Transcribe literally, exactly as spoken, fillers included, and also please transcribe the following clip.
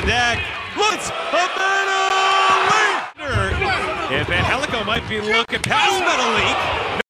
the deck. Lutz, a middle leaker! And Van Helico might be looking past middle leak.